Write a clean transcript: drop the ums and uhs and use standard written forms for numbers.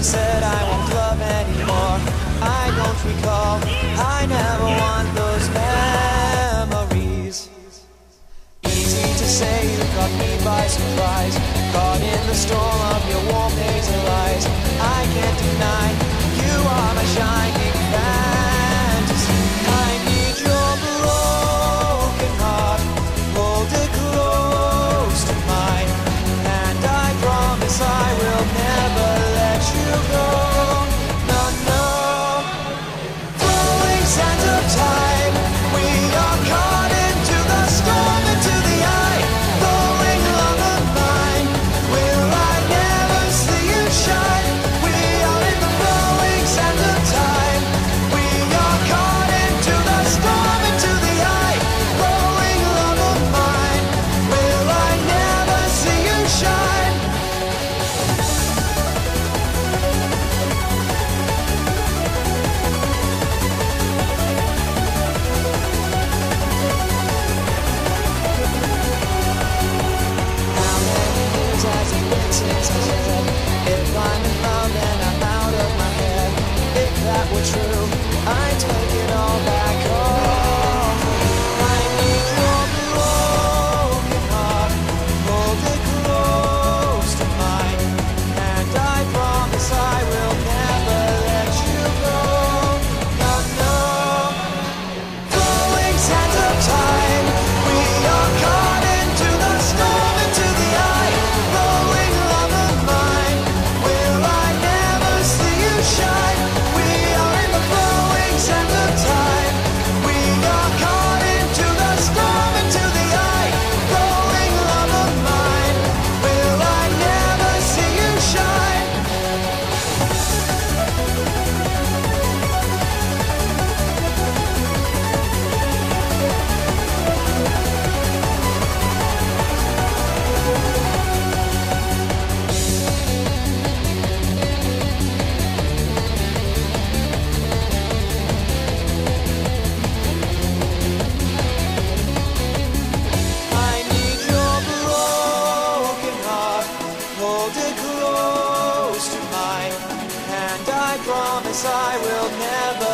doctor said I won't love anymore. I don't recall, I never want those memories. Easy to say, you caught me by surprise, caught in the storm of your warm hazel eyes. I can't deny, you are my shining fantasy. I need your broken heart, hold it close to mine, and I promise I will never let you go. No, no. Throwing sands of time, we are caught into the storm, into the eye, throwing love of mine. Will I never see you shine? We are in the throwing sands of time, we are caught into the storm, into the eye, throwing love of mine. Will I never see you shine? How many years has it been since I said, if I'm in love then I'm out of my head? If that were true, I'd take it all back home. I need your broken heart, hold it close to mine, and I promise I will never let you go. No, no. Throwing sands of time, we are caught into the storm, into the eye, throwing love of mine. Will I never see you shine? We are in the throwing sands of time, we are caught into the storm, into the eye, throwing love of mine. Will I never see you shine? I need your broken heart, hold it close to mine, and I promise I will never